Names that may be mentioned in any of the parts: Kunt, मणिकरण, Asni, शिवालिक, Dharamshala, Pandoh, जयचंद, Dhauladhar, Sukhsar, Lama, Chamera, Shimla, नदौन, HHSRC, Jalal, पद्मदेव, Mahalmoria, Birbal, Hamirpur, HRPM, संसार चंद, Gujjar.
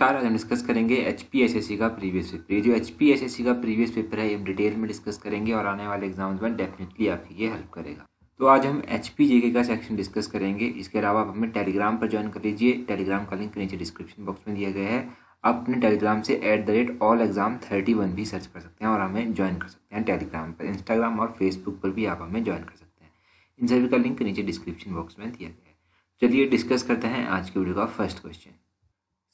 नमस्कार, आज हम डिस्कस करेंगे एचपीएसएससी का प्रीवियस पेपर। ये जो एचपीएसएससी का प्रीवियस पेपर है, हम डिटेल में डिस्कस करेंगे और आने वाले एग्जाम्स में डेफिनेटली आपकी ये हेल्प करेगा। तो आज हम एचपी जेके का सेक्शन डिस्कस करेंगे। इसके अलावा आप हमें टेलीग्राम पर ज्वाइन कर लीजिए। टेलीग्राम का लिंक नीचे डिस्क्रिप्शन बॉक्स में दिया गया है। आप अपने टेलीग्राम से @allexam31 भी सर्च कर सकते हैं और हमें ज्वाइन कर सकते हैं टेलीग्राम पर। इंस्टाग्राम और फेसबुक पर भी आप हमें ज्वाइन कर सकते हैं। इन सभी का लिंक नीचे डिस्क्रिप्शन बॉक्स में दिया गया है। चलिए डिस्कस करते हैं आज की वीडियो का फर्स्ट क्वेश्चन।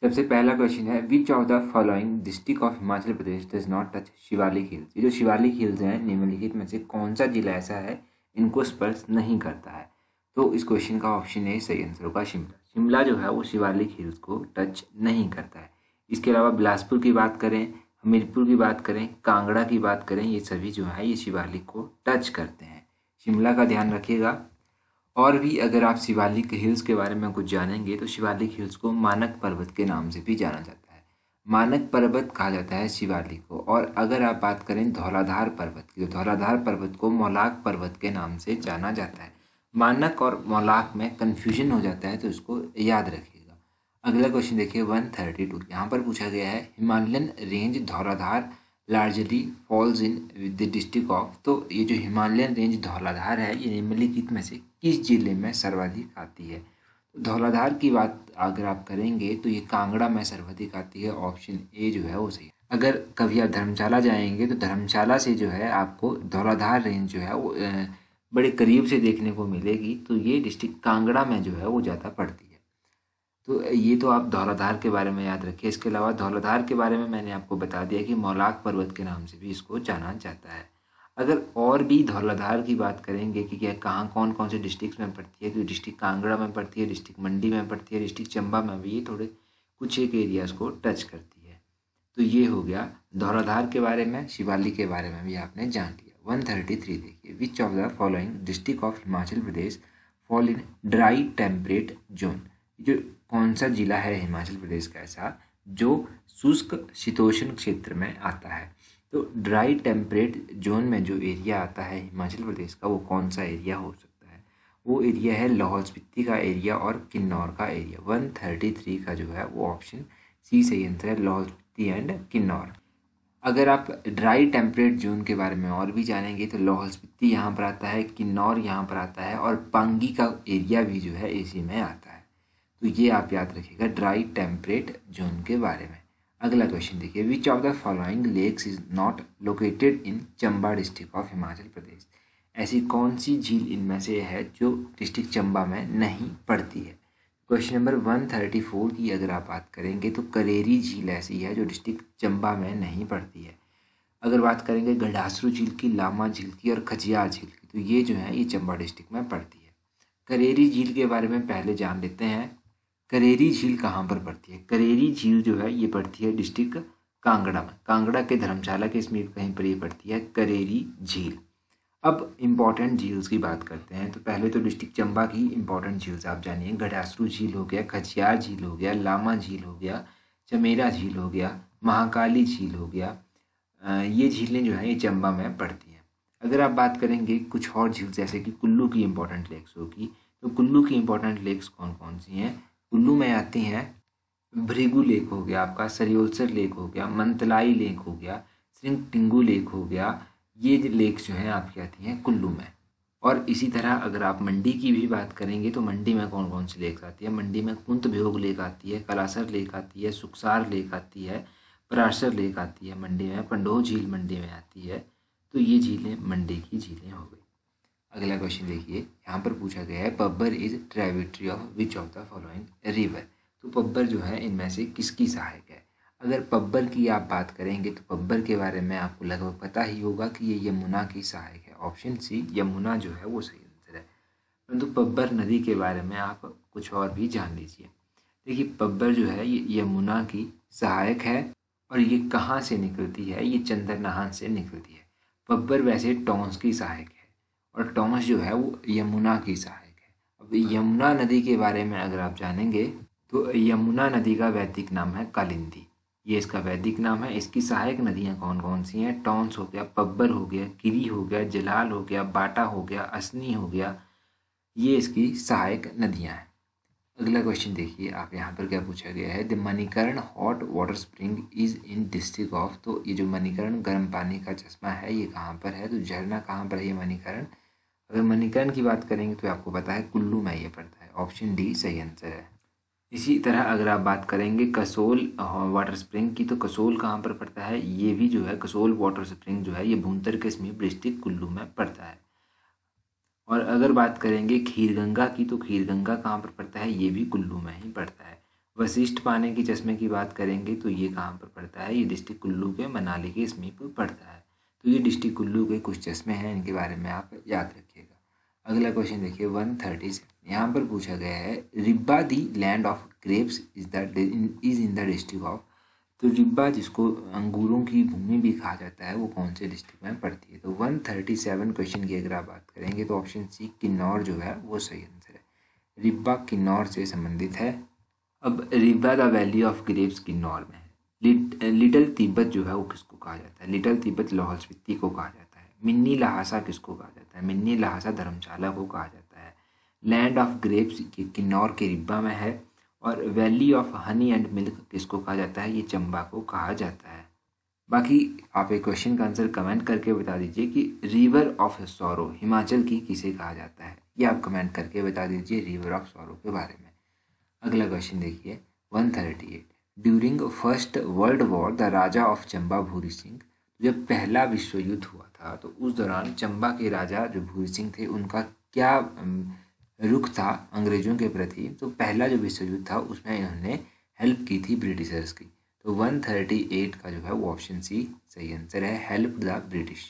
सबसे पहला क्वेश्चन है, which of the following district of Himachal Pradesh does not touch शिवालिक hills. ये जो शिवालिक हिल्स हैं, निम्नलिखित में से कौन सा जिला ऐसा है इनको स्पर्श नहीं करता है। तो इस क्वेश्चन का ऑप्शन है सही आंसर होगा शिमला। शिमला जो है वो शिवालिक हिल्स को टच नहीं करता है। इसके अलावा बिलासपुर की बात करें, हमीरपुर की बात करें, कांगड़ा की बात करें, ये सभी जो है ये शिवालिक को टच करते हैं। शिमला का ध्यान रखिएगा। और भी अगर आप शिवालिक हिल्स के बारे में कुछ जानेंगे तो शिवालिक हिल्स को मानक पर्वत के नाम से भी जाना जाता है। मानक पर्वत कहा जाता है शिवालिक को। और अगर आप बात करें धौलाधार पर्वत की, तो धौलाधार पर्वत को मौलाक पर्वत के नाम से जाना जाता है। मानक और मौलाक में कन्फ्यूजन हो जाता है, तो इसको याद रखिएगा। अगला क्वेश्चन देखिए 132। यहाँ पर पूछा गया है, Himalayan range Dhauladhar largely falls in the district of. तो ये जो हिमालयन रेंज धौलाधार है, ये निम्नलिखित में से किस जिले में सर्वाधिक आती है। धौलाधार की बात अगर आप करेंगे तो ये कांगड़ा में सर्वाधिक आती है। ऑप्शन ए जो है वो सही है। अगर कभी आप धर्मशाला जाएंगे तो धर्मशाला से जो है आपको धौलाधार रेंज जो है वो बड़े करीब से देखने को मिलेगी। तो ये डिस्ट्रिक्ट कांगड़ा में जो है वो ज़्यादा पड़ती है। तो ये तो आप धौलाधार के बारे में याद रखिए। इसके अलावा धौलाधार के बारे में मैंने आपको बता दिया कि मौलाक पर्वत के नाम से भी इसको जाना जाता है। अगर और भी धौलाधार की बात करेंगे कि क्या कहाँ कौन कौन से डिस्ट्रिक्ट्स में पड़ती है, तो डिस्ट्रिक्ट कांगड़ा में पड़ती है, डिस्ट्रिक्ट मंडी में पड़ती है, डिस्ट्रिक्ट चंबा में भी ये थोड़े कुछ एक एरियाज़ को टच करती है। तो ये हो गया धौलाधार के बारे में। शिवाली के बारे में भी आपने जान लिया। 133 देखिए, which of the following district of Himachal Pradesh fall in dry temperate zone. जो कौन सा जिला है हिमाचल प्रदेश का ऐसा जो शुष्क शीतोष्ण क्षेत्र में आता है। तो ड्राई टेम्परेट जोन में जो एरिया आता है हिमाचल प्रदेश का, वो कौन सा एरिया हो सकता है। वो एरिया है लाहौल स्पीति का एरिया और किन्नौर का एरिया। 133 का जो है वो ऑप्शन सी सही आंसर है, लाहौल स्पीति एंड किन्नौर। अगर आप ड्राई टेम्परेट जोन के बारे में और भी जानेंगे तो लाहौल स्पीति यहाँ पर आता है, किन्नौर यहाँ पर आता है और पांगी का एरिया भी जो है इसी में आता है। तो ये आप याद रखिएगा ड्राई टेम्परेट जोन के बारे में। अगला क्वेश्चन देखिए, which of the following lakes is not located in Chamba district of Himachal Pradesh. ऐसी कौन सी झील इनमें से है जो डिस्ट्रिक्ट चंबा में नहीं पड़ती है। क्वेश्चन नंबर 134 की अगर आप बात करेंगे तो करेरी झील ऐसी है जो डिस्ट्रिक्ट चंबा में नहीं पड़ती है। अगर बात करेंगे गढ़ासरू झील की, लामा झील की और खजियार झील की, तो ये जो है ये चंबा डिस्ट्रिक्ट में पड़ती है। करेरी झील के बारे में पहले जान लेते हैं। करेरी झील कहाँ पर पड़ती है। करेरी झील जो है ये पड़ती है डिस्ट्रिक्ट कांगड़ा में। कांगड़ा के धर्मशाला के समीप कहीं पर ये पड़ती है करेरी झील। अब इम्पॉर्टेंट झील्स की बात करते हैं। तो पहले तो डिस्ट्रिक्ट चंबा की इम्पॉर्टेंट झील्स आप जानिए। गढ़ासरू झील हो गया, खजियार झील हो गया, लामा झील हो गया, चमेरा झील हो गया, महाकाली झील हो गया। ये झीलें जो हैं ये चंबा में पड़ती हैं। अगर आप बात करेंगे कुछ और झील्स जैसे कि कुल्लू की इम्पॉर्टेंट लेक्स होगी, तो कुल्लू की इम्पॉर्टेंट लेक्स कौन कौन सी हैं। कुल्लू में आती हैं भृगु लेक हो गया, आपका सरियोलसर लेक हो गया, मंतलाई लेक हो गया, सिंगटिंगू लेक हो गया। ये लेक जो हैं आपकी आती हैं कुल्लू में। और इसी तरह अगर आप मंडी की भी बात करेंगे तो मंडी में कौन कौन सी लेक्स आती है। मंडी में कुंत भ्योग लेक आती है, कलासर लेक आती है, सुखसार लेक आती है, पराशर लेक आती है। मंडी में पंडोह झील मंडी में आती है। तो ये झीलें मंडी की झीलें हो गई। अगला क्वेश्चन देखिए, यहाँ पर पूछा गया है, Pabbar is tributary of which of the following river. तो पब्बर जो है इनमें से किसकी सहायक है। अगर पब्बर की आप बात करेंगे तो पब्बर के बारे में आपको लगभग पता ही होगा कि ये यमुना की सहायक है। ऑप्शन सी यमुना जो है वो सही आंसर है। परंतु पब्बर नदी के बारे में आप कुछ और भी जान लीजिए। देखिए पब्बर जो है ये यमुना की सहायक है। और ये कहाँ से निकलती है, ये चंद्रनाहन से निकलती है। पब्बर वैसे टोंस की सहायक है और टॉन्स जो है वो यमुना की सहायक है। अब यमुना नदी के बारे में अगर आप जानेंगे तो यमुना नदी का वैदिक नाम है कालिंदी। ये इसका वैदिक नाम है। इसकी सहायक नदियाँ कौन कौन सी हैं। टॉन्स हो गया, पब्बर हो गया, किरी हो गया, जलाल हो गया, बाटा हो गया, असनी हो गया। ये इसकी सहायक नदियाँ हैं। अगला क्वेश्चन देखिए आप यहाँ पर क्या पूछा गया है, the मणिकरण hot water spring is in district of. तो ये जो मणिकरण गर्म पानी का चश्मा है ये कहाँ पर है, तो झरना कहाँ पर है ये मणिकरण। अगर मणिकरण की बात करेंगे तो आपको पता है कुल्लू में ये पड़ता है, ऑप्शन डी सही आंसर है। इसी तरह अगर आप बात करेंगे कसोल वाटर स्प्रिंग की, तो कसोल कहाँ पर पड़ता है, ये भी जो है कसोल वाटर स्प्रिंग जो है ये भूंतर कश्मीर डिस्ट्रिक्ट कुल्लू में पड़ता है। और अगर बात करेंगे खीरगंगा की, तो खीरगंगा कहाँ पर पड़ता है, ये भी कुल्लू में ही पड़ता है। वशिष्ठ पानी की चश्मे की बात करेंगे तो ये कहाँ पर पड़ता है, ये डिस्ट्रिक्ट कुल्लू के मनाली के समीप पड़ता है। तो ये डिस्ट्रिक्ट कुल्लू के कुछ चश्मे हैं, इनके बारे में आप याद रखिएगा। अगला क्वेश्चन देखिए 137, यहाँ पर पूछा गया है Ribba the land of grapes is in the district of. तो रिब्बा जिसको अंगूरों की भूमि भी कहा जाता है वो कौन से डिस्ट्रिक्ट में पड़ती है। तो 137 क्वेश्चन की अगर आप बात करेंगे तो ऑप्शन सी किन्नौर जो है वो सही आंसर है। रिब्बा किन्नौर से संबंधित है। अब Ribba the valley of grapes Kinnaur में है। लिटिल तिब्बत जो है वो किसको कहा जाता है, लिटिल तिब्बत लाहौल स्पीति को कहा जाता है। मिन्नी ल्हासा किसको कहा जाता है, मिन्नी ल्हासा धर्मशाला को कहा जाता है। लैंड ऑफ ग्रेप्स ये किन्नौर के रिब्बा में है। और valley of honey and milk किसको कहा जाता है, ये चंबा को कहा जाता है। बाकी आप एक क्वेश्चन का आंसर कमेंट करके बता दीजिए कि रिवर ऑफ सौरो हिमाचल की किसे कहा जाता है, ये आप कमेंट करके बता दीजिए रिवर ऑफ सौरो के बारे में। अगला क्वेश्चन देखिए 138, during first world war the Raja of Chamba Bhuri Singh. जब पहला विश्व युद्ध हुआ था तो उस दौरान चंबा के राजा जो भूरी सिंह थे उनका क्या रुख था अंग्रेजों के प्रति। तो पहला जो विश्व युद्ध था उसमें इन्होंने हेल्प की थी ब्रिटिशर्स की। तो 138 का जो है वो ऑप्शन सी सही आंसर है, हेल्प द ब्रिटिश।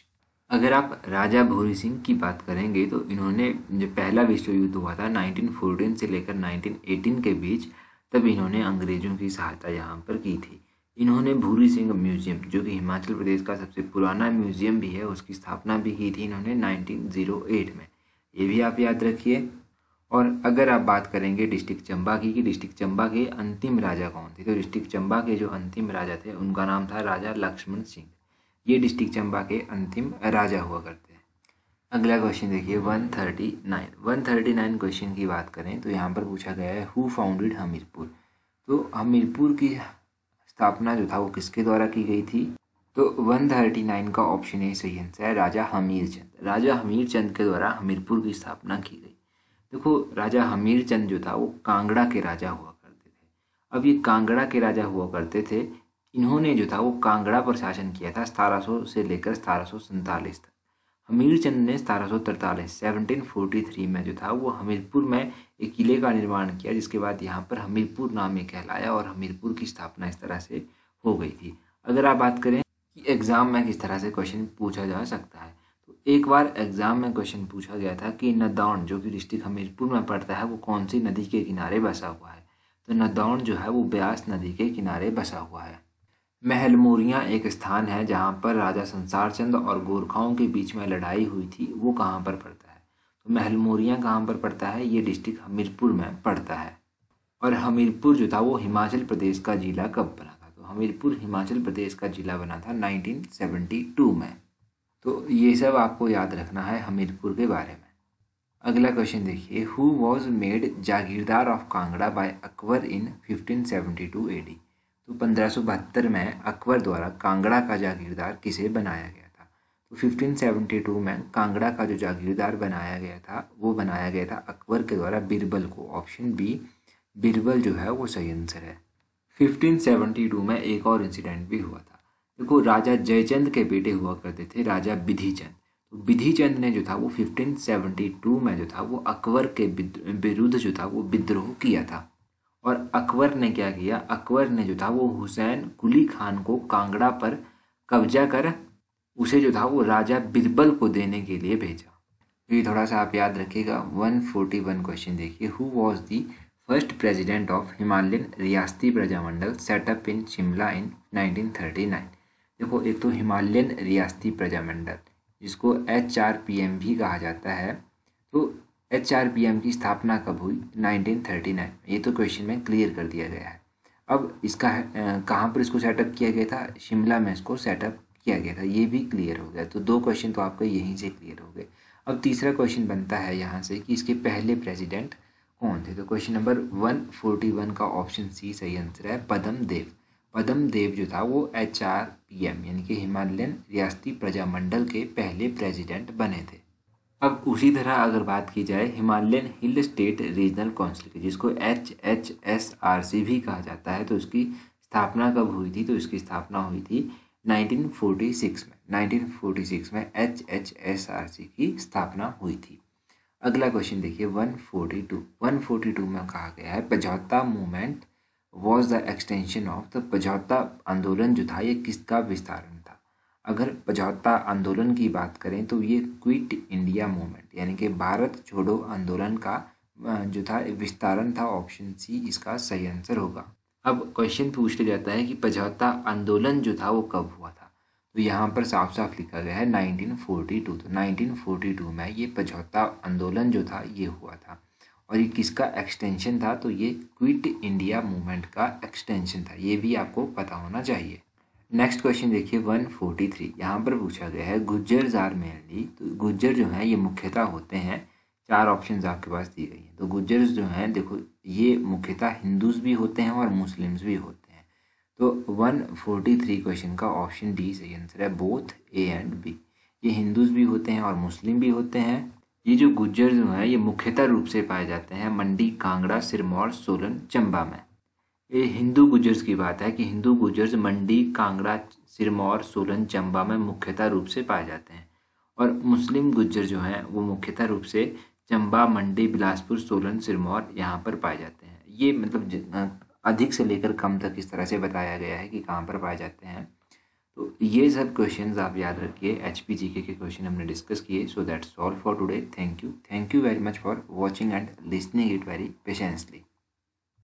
अगर आप राजा भूरी सिंह की बात करेंगे तो इन्होंने जो पहला विश्व युद्ध हुआ था 1914 से लेकर 1918 के बीच, तब इन्होंने अंग्रेजों की सहायता यहाँ पर की थी। इन्होंने भूरी सिंह म्यूजियम जो कि हिमाचल प्रदेश का सबसे पुराना म्यूजियम भी है उसकी स्थापना भी की थी इन्होंने 1908 में, ये भी आप याद रखिए। और अगर आप बात करेंगे डिस्ट्रिक्ट चंबा की कि डिस्ट्रिक्ट चंबा के अंतिम राजा कौन थे, तो डिस्ट्रिक्ट चंबा के जो अंतिम राजा थे उनका नाम था राजा लक्ष्मण सिंह। ये डिस्ट्रिक्ट चंबा के अंतिम राजा हुआ करते हैं। अगला क्वेश्चन देखिए 139 क्वेश्चन की बात करें तो यहाँ पर पूछा गया है हु फाउंडेड हमीरपुर। तो हमीरपुर की स्थापना जो था वो किसके द्वारा की गई थी। तो 139 का ऑप्शन ए सही आंसर है, राजा हमीर चंद। राजा हमीर चंद के द्वारा हमीरपुर की स्थापना की गई। देखो राजा हमीर चंद जो था वो कांगड़ा के राजा हुआ करते थे। अब ये कांगड़ा के राजा हुआ करते थे, इन्होंने जो था वो कांगड़ा पर शासन किया था 1700 से लेकर 1747 तक। हमीर चंद ने 1743 1743 में जो था वो हमीरपुर में एक किले का निर्माण किया, जिसके बाद यहाँ पर हमीरपुर नाम ये कहलाया और हमीरपुर की स्थापना इस तरह से हो गई थी। अगर आप बात करें कि एग्ज़ाम में किस तरह से क्वेश्चन पूछा जा सकता है, एक बार एग्जाम में क्वेश्चन पूछा गया था कि नदौन जो कि डिस्ट्रिक्ट हमीरपुर में पड़ता है वो कौन सी नदी के किनारे बसा हुआ है। तो नदौन जो है वो ब्यास नदी के किनारे बसा हुआ है। महलमोरिया एक स्थान है जहाँ पर राजा संसार चंद और गोरखाओं के बीच में लड़ाई हुई थी, वो कहाँ पर पड़ता है। तो महलमोरिया कहाँ पर पड़ता है, ये डिस्ट्रिक्ट हमीरपुर में पड़ता है। और हमीरपुर जो था वो हिमाचल प्रदेश का जिला कब बना था, तो हमीरपुर हिमाचल प्रदेश का जिला बना था 1972 में। तो ये सब आपको याद रखना है हमीरपुर के बारे में। अगला क्वेश्चन देखिए who was made jagirdar of Kangra by Akbar in 1572 AD। तो 1572 में अकबर द्वारा कांगड़ा का जागीरदार किसे बनाया गया था। तो 1572 में कांगड़ा का जो जागीरदार बनाया गया था वो बनाया गया था अकबर के द्वारा बिरबल को। ऑप्शन बी बिरबल जो है वो सही आंसर है। 1572 में एक और इंसिडेंट भी हुआ था। देखो राजा जयचंद के बेटे हुआ करते थे राजा बिधिचंद। तो बिधिचंद ने जो था वो 1572 में जो था वो अकबर के विरुद्ध जो था वो विद्रोह किया था। और अकबर ने क्या किया, अकबर ने जो था वो हुसैन कुली खान को कांगड़ा पर कब्जा कर उसे जो था वो राजा बिरबल को देने के लिए भेजा। तो ये थोड़ा सा आप याद रखिएगा। 141 क्वेश्चन देखिए who was the first president of Himalayan Riyasti Prajamandal set up in Shimla in 1939। देखो एक तो हिमालयन रियास्ती प्रजामंडल जिसको HRPM भी कहा जाता है, तो HRPM की स्थापना कब हुई 1939। ये तो क्वेश्चन में क्लियर कर दिया गया है। अब इसका कहाँ पर इसको सेटअप किया गया था, शिमला में इसको सेटअप किया गया था, ये भी क्लियर हो गया। तो दो क्वेश्चन तो आपके यहीं से क्लियर हो गए। अब तीसरा क्वेश्चन बनता है यहाँ से कि इसके पहले प्रेजिडेंट कौन थे? तो क्वेश्चन नंबर 141 का ऑप्शन सी सही आंसर है, पद्मदेव। पद्मदेव जो था वो HRPM यानी कि हिमालयन रियासती प्रजामंडल के पहले प्रेसिडेंट बने थे। अब उसी तरह अगर बात की जाए Himalayan hill state regional council की, जिसको HHSRC भी कहा जाता है, तो उसकी स्थापना कब हुई थी? तो इसकी स्थापना हुई थी 1946 में। 1946 में HHSRC की स्थापना हुई थी। अगला क्वेश्चन देखिए 142 में कहा गया है Pajhota movement was the extension of the. Pajhota आंदोलन जो था ये किसका विस्तारण था? अगर पझौता आंदोलन की बात करें तो ये क्विट इंडिया मूवमेंट यानी कि भारत छोड़ो आंदोलन का जो था विस्तारण था। ऑप्शन सी इसका सही आंसर होगा। अब क्वेश्चन पूछ लिया जाता है कि पझौता आंदोलन जो था वो कब हुआ था? तो यहाँ पर साफ साफ लिखा गया है 1942। तो 1942 में ये पझौता आंदोलन जो था ये हुआ था और ये किसका एक्सटेंशन था? तो ये क्विट इंडिया मूवमेंट का एक्सटेंशन था, ये भी आपको पता होना चाहिए। नेक्स्ट क्वेश्चन देखिए 143। यहाँ पर पूछा गया है गुज्जर्स आर मेनली। तो गुज्जर जो हैं ये मुख्यतः होते हैं, चार ऑप्शंस आपके पास दी गई हैं। तो गुज्जर्स जो हैं देखो ये मुख्यतः हिंदूज भी होते हैं और मुस्लिम्स भी होते हैं। तो 143 क्वेश्चन का ऑप्शन डी सही आंसर है, बोथ ए एंड बी। ये हिंदूज भी होते हैं और मुस्लिम भी होते हैं। ये जो गुज्जर जो हैं ये मुख्यतः रूप से पाए जाते हैं मंडी, कांगड़ा, सिरमौर, सोलन, चंबा में। ये हिंदू गुज्जर्स की बात है कि हिंदू गुज्जर्स मंडी, कांगड़ा, सिरमौर, सोलन, चंबा में मुख्यतः रूप से पाए जाते हैं। और मुस्लिम गुज्जर जो हैं वो मुख्यतः रूप से चंबा, मंडी, बिलासपुर, सोलन, सिरमौर यहाँ पर पाए जाते हैं। ये मतलब अधिक से लेकर कम तक इस तरह से बताया गया है कि कहाँ पर पाए जाते हैं। तो ये सब क्वेश्चंस आप याद रखिए। HPGK के क्वेश्चन हमने डिस्कस किए। So that's all for today. Thank you very much for watching and listening it very patiently.